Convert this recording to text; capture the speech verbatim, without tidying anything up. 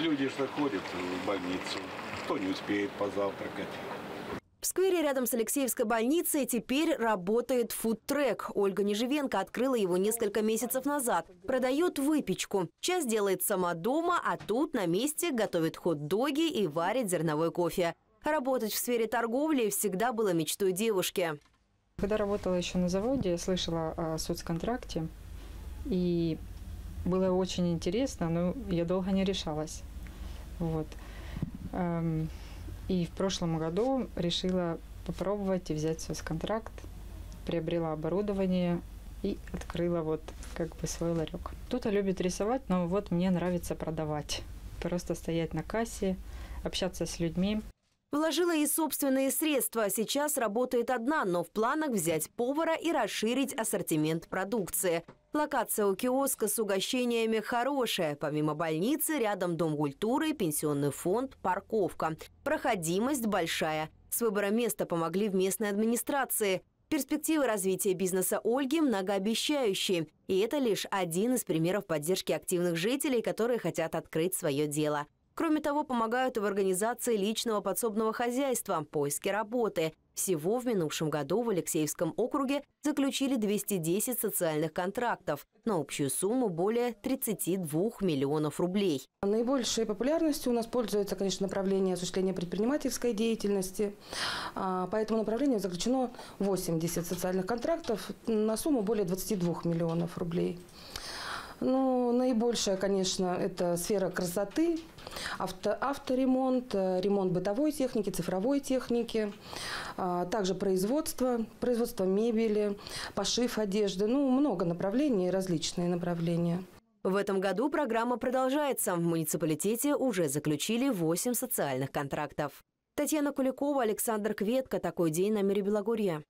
Люди же ходят в больницу, кто не успеет позавтракать. В сквере рядом с Алексеевской больницей теперь работает фудтрек. Ольга Нежевенко открыла его несколько месяцев назад. Продает выпечку. Часть делает сама дома, а тут на месте готовит хот-доги и варит зерновой кофе. Работать в сфере торговли всегда было мечтой девушки. Когда работала еще на заводе, я слышала о соцконтракте. И было очень интересно, но я долго не решалась. Вот. И в прошлом году решила попробовать и взять соцконтракт, приобрела оборудование и открыла вот как бы свой ларек. Кто-то любит рисовать, но вот мне нравится продавать. Просто стоять на кассе, общаться с людьми. Вложила и собственные средства. Сейчас работает одна, но в планах взять повара и расширить ассортимент продукции. Локация у киоска с угощениями хорошая. Помимо больницы, рядом дом культуры, пенсионный фонд, парковка. Проходимость большая. С выбором места помогли в местной администрации. Перспективы развития бизнеса Ольги многообещающие. И это лишь один из примеров поддержки активных жителей, которые хотят открыть свое дело. Кроме того, помогают и в организации личного подсобного хозяйства, поиске работы. Всего в минувшем году в Алексеевском округе заключили двести десять социальных контрактов на общую сумму более тридцати двух миллионов рублей. Наибольшей популярностью у нас пользуется, конечно, направление осуществления предпринимательской деятельности. По этому направлению заключено восемьдесят социальных контрактов на сумму более двадцати двух миллионов рублей. Ну, наибольшая, конечно, это сфера красоты, авто, авторемонт, ремонт бытовой техники, цифровой техники, а также производство, производство мебели, пошив одежды. Ну, много направлений, различные направления. В этом году программа продолжается. В муниципалитете уже заключили восемь социальных контрактов. Татьяна Куликова, Александр Кветко. Такой день на Мире Белогорья.